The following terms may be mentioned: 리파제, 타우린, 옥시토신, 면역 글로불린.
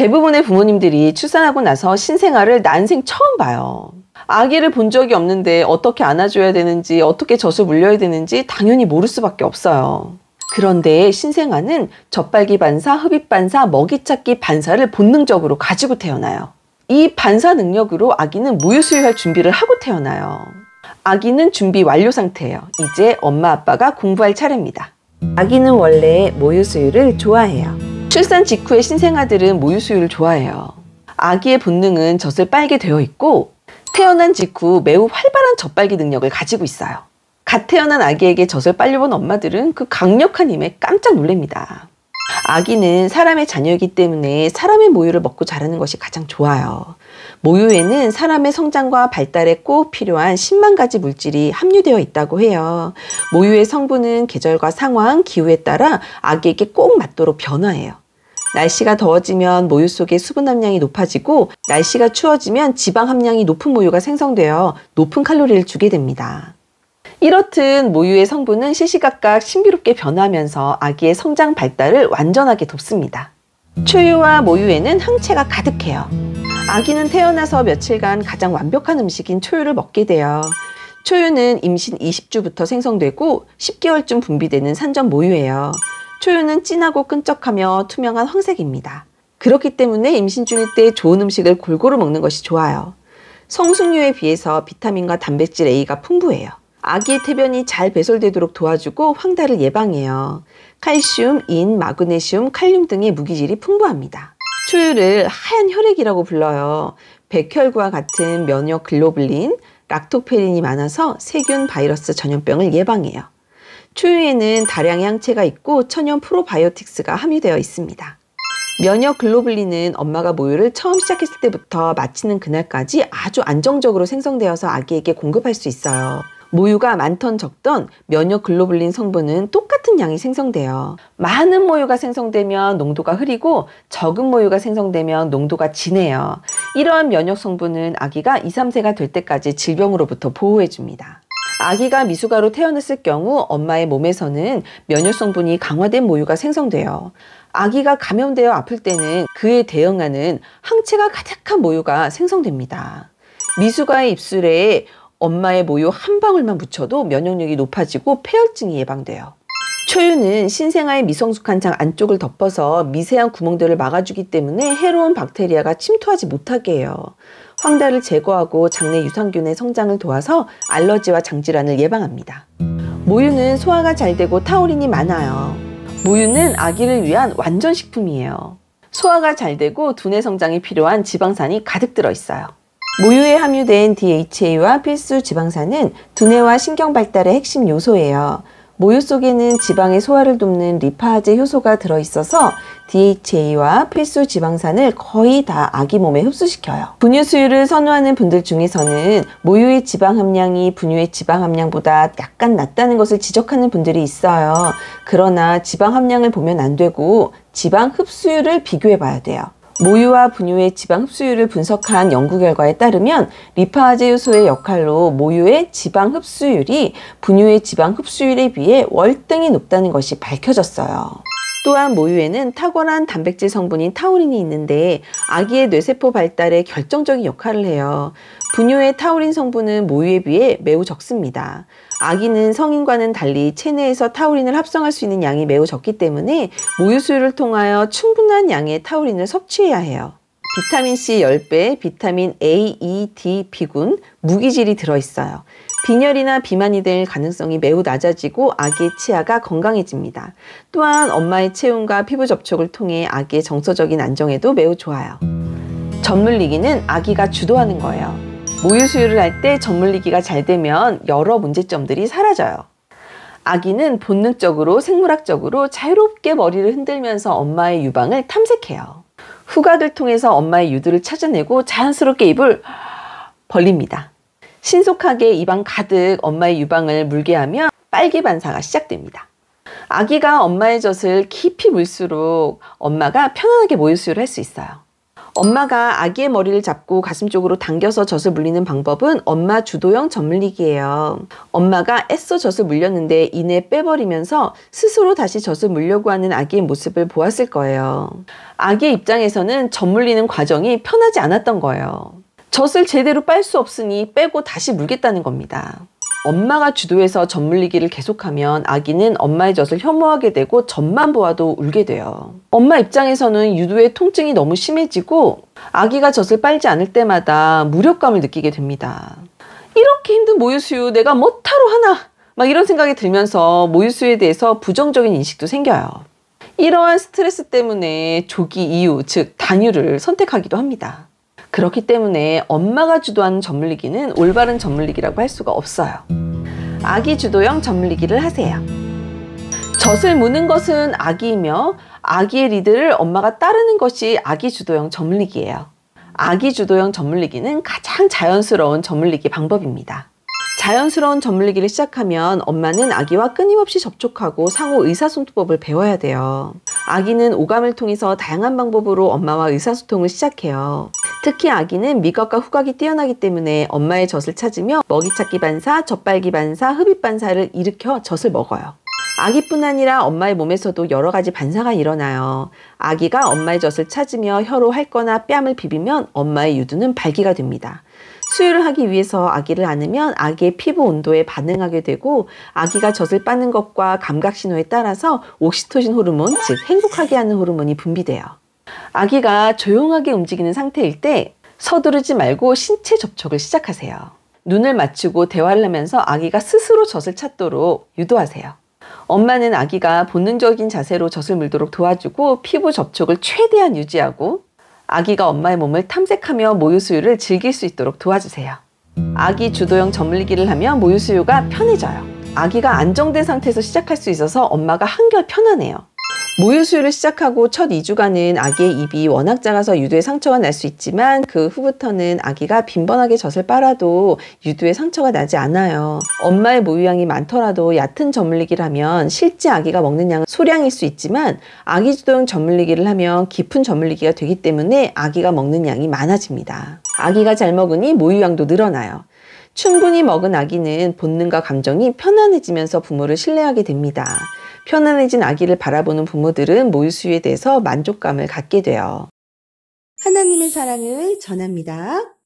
대부분의 부모님들이 출산하고 나서 신생아를 난생 처음 봐요. 아기를 본 적이 없는데 어떻게 안아줘야 되는지, 어떻게 젖을 물려야 되는지 당연히 모를 수밖에 없어요. 그런데 신생아는 젖발기 반사, 흡입 반사, 먹이찾기 반사를 본능적으로 가지고 태어나요. 이 반사 능력으로 아기는 모유 수유할 준비를 하고 태어나요. 아기는 준비 완료 상태예요. 이제 엄마 아빠가 공부할 차례입니다. 아기는 원래 모유 수유를 좋아해요. 출산 직후의 신생아들은 모유 수유를 좋아해요. 아기의 본능은 젖을 빨게 되어 있고 태어난 직후 매우 활발한 젖빨기 능력을 가지고 있어요. 갓 태어난 아기에게 젖을 빨려본 엄마들은 그 강력한 힘에 깜짝 놀랍니다. 아기는 사람의 자녀이기 때문에 사람의 모유를 먹고 자라는 것이 가장 좋아요. 모유에는 사람의 성장과 발달에 꼭 필요한 10만 가지 물질이 함유되어 있다고 해요. 모유의 성분은 계절과 상황, 기후에 따라 아기에게 꼭 맞도록 변화해요. 날씨가 더워지면 모유 속의 수분 함량이 높아지고 날씨가 추워지면 지방 함량이 높은 모유가 생성되어 높은 칼로리를 주게 됩니다. 이렇듯 모유의 성분은 시시각각 신비롭게 변하면서 아기의 성장 발달을 완전하게 돕습니다. 초유와 모유에는 항체가 가득해요. 아기는 태어나서 며칠간 가장 완벽한 음식인 초유를 먹게 돼요. 초유는 임신 20주부터 생성되고 10개월쯤 분비되는 산전 모유예요. 초유는 진하고 끈적하며 투명한 황색입니다. 그렇기 때문에 임신 중일 때 좋은 음식을 골고루 먹는 것이 좋아요. 성숙류에 비해서 비타민과 단백질 A가 풍부해요. 아기의 태변이 잘 배설되도록 도와주고 황달을 예방해요. 칼슘, 인, 마그네슘, 칼륨 등의 무기질이 풍부합니다. 초유를 하얀 혈액이라고 불러요. 백혈구와 같은 면역 글로불린, 락토페린이 많아서 세균, 바이러스 전염병을 예방해요. 초유에는 다량의 항체가 있고 천연 프로바이오틱스가 함유되어 있습니다. 면역 글로불린은 엄마가 모유를 처음 시작했을 때부터 마치는 그날까지 아주 안정적으로 생성되어서 아기에게 공급할 수 있어요. 모유가 많던 적던 면역 글로불린 성분은 똑같은 양이 생성돼요. 많은 모유가 생성되면 농도가 흐리고 적은 모유가 생성되면 농도가 진해요. 이러한 면역 성분은 아기가 2, 3세가 될 때까지 질병으로부터 보호해줍니다. 아기가 미숙아로 태어났을 경우 엄마의 몸에서는 면역 성분이 강화된 모유가 생성돼요. 아기가 감염되어 아플 때는 그에 대응하는 항체가 가득한 모유가 생성됩니다. 미숙아의 입술에 엄마의 모유 한 방울만 묻혀도 면역력이 높아지고 폐혈증이 예방돼요. 초유는 신생아의 미성숙한 장 안쪽을 덮어서 미세한 구멍들을 막아주기 때문에 해로운 박테리아가 침투하지 못하게 해요. 황달을 제거하고 장내 유산균의 성장을 도와서 알러지와 장질환을 예방합니다. 모유는 소화가 잘 되고 타우린이 많아요. 모유는 아기를 위한 완전 식품이에요. 소화가 잘 되고 두뇌 성장이 필요한 지방산이 가득 들어있어요. 모유에 함유된 DHA와 필수 지방산은 두뇌와 신경 발달의 핵심 요소예요. 모유 속에는 지방의 소화를 돕는 리파제 효소가 들어있어서 DHA와 필수 지방산을 거의 다 아기 몸에 흡수시켜요. 분유 수유를 선호하는 분들 중에서는 모유의 지방 함량이 분유의 지방 함량보다 약간 낮다는 것을 지적하는 분들이 있어요. 그러나 지방 함량을 보면 안 되고 지방 흡수율을 비교해 봐야 돼요. 모유와 분유의 지방 흡수율을 분석한 연구 결과에 따르면 리파제 효소의 역할로 모유의 지방 흡수율이 분유의 지방 흡수율에 비해 월등히 높다는 것이 밝혀졌어요. 또한 모유에는 탁월한 단백질 성분인 타우린이 있는데 아기의 뇌세포 발달에 결정적인 역할을 해요. 분유의 타우린 성분은 모유에 비해 매우 적습니다. 아기는 성인과는 달리 체내에서 타우린을 합성할 수 있는 양이 매우 적기 때문에 모유 수유를 통하여 충분한 양의 타우린을 섭취해야 해요. 비타민C 10배, 비타민 A, E, D, B군, 무기질이 들어있어요. 빈혈이나 비만이 될 가능성이 매우 낮아지고 아기의 치아가 건강해집니다. 또한 엄마의 체온과 피부 접촉을 통해 아기의 정서적인 안정에도 매우 좋아요. 젖물리기는 아기가 주도하는 거예요. 모유 수유를 할 때 젖물리기가 잘 되면 여러 문제점들이 사라져요. 아기는 본능적으로 생물학적으로 자유롭게 머리를 흔들면서 엄마의 유방을 탐색해요. 후각을 통해서 엄마의 유두를 찾아내고 자연스럽게 입을 벌립니다. 신속하게 입안 가득 엄마의 유방을 물게 하면 빨기 반사가 시작됩니다. 아기가 엄마의 젖을 깊이 물수록 엄마가 편안하게 모유 수유를 할 수 있어요. 엄마가 아기의 머리를 잡고 가슴 쪽으로 당겨서 젖을 물리는 방법은 엄마 주도형 젖물리기예요. 엄마가 애써 젖을 물렸는데 이내 빼버리면서 스스로 다시 젖을 물려고 하는 아기의 모습을 보았을 거예요. 아기의 입장에서는 젖물리는 과정이 편하지 않았던 거예요. 젖을 제대로 빨 수 없으니 빼고 다시 물겠다는 겁니다. 엄마가 주도해서 젖물리기를 계속하면 아기는 엄마의 젖을 혐오하게 되고 젖만 보아도 울게 돼요. 엄마 입장에서는 유두의 통증이 너무 심해지고 아기가 젖을 빨지 않을 때마다 무력감을 느끼게 됩니다. 이렇게 힘든 모유수유 내가 뭐하러 하나? 막 이런 생각이 들면서 모유수유에 대해서 부정적인 인식도 생겨요. 이러한 스트레스 때문에 조기 이유, 즉 단유를 선택하기도 합니다. 그렇기 때문에 엄마가 주도하는 젖물리기는 올바른 젖물리기라고 할 수가 없어요. 아기 주도형 젖물리기를 하세요. 젖을 무는 것은 아기이며 아기의 리드를 엄마가 따르는 것이 아기 주도형 젖물리기예요. 아기 주도형 젖물리기는 가장 자연스러운 젖물리기 방법입니다. 자연스러운 젖물리기를 시작하면 엄마는 아기와 끊임없이 접촉하고 상호 의사소통법을 배워야 돼요. 아기는 오감을 통해서 다양한 방법으로 엄마와 의사소통을 시작해요. 특히 아기는 미각과 후각이 뛰어나기 때문에 엄마의 젖을 찾으며 먹이찾기 반사, 젖빨기 반사, 흡입 반사를 일으켜 젖을 먹어요. 아기뿐 아니라 엄마의 몸에서도 여러 가지 반사가 일어나요. 아기가 엄마의 젖을 찾으며 혀로 핥거나 뺨을 비비면 엄마의 유두는 발기가 됩니다. 수유를 하기 위해서 아기를 안으면 아기의 피부 온도에 반응하게 되고 아기가 젖을 빠는 것과 감각 신호에 따라서 옥시토신 호르몬, 즉 행복하게 하는 호르몬이 분비돼요. 아기가 조용하게 움직이는 상태일 때 서두르지 말고 신체 접촉을 시작하세요. 눈을 맞추고 대화를 하면서 아기가 스스로 젖을 찾도록 유도하세요. 엄마는 아기가 본능적인 자세로 젖을 물도록 도와주고 피부 접촉을 최대한 유지하고 아기가 엄마의 몸을 탐색하며 모유수유를 즐길 수 있도록 도와주세요. 아기 주도형 젖물리기를 하면 모유수유가 편해져요. 아기가 안정된 상태에서 시작할 수 있어서 엄마가 한결 편하네요. 모유수유를 시작하고 첫 2주간은 아기의 입이 워낙 작아서 유두에 상처가 날 수 있지만 그 후부터는 아기가 빈번하게 젖을 빨아도 유두에 상처가 나지 않아요. 엄마의 모유양이 많더라도 얕은 젖물리기를 하면 실제 아기가 먹는 양은 소량일 수 있지만 아기 주도형 젖물리기를 하면 깊은 젖물리기가 되기 때문에 아기가 먹는 양이 많아집니다. 아기가 잘 먹으니 모유양도 늘어나요. 충분히 먹은 아기는 본능과 감정이 편안해지면서 부모를 신뢰하게 됩니다. 편안해진 아기를 바라보는 부모들은 모유수유에 대해서 만족감을 갖게 돼요. 하나님의 사랑을 전합니다.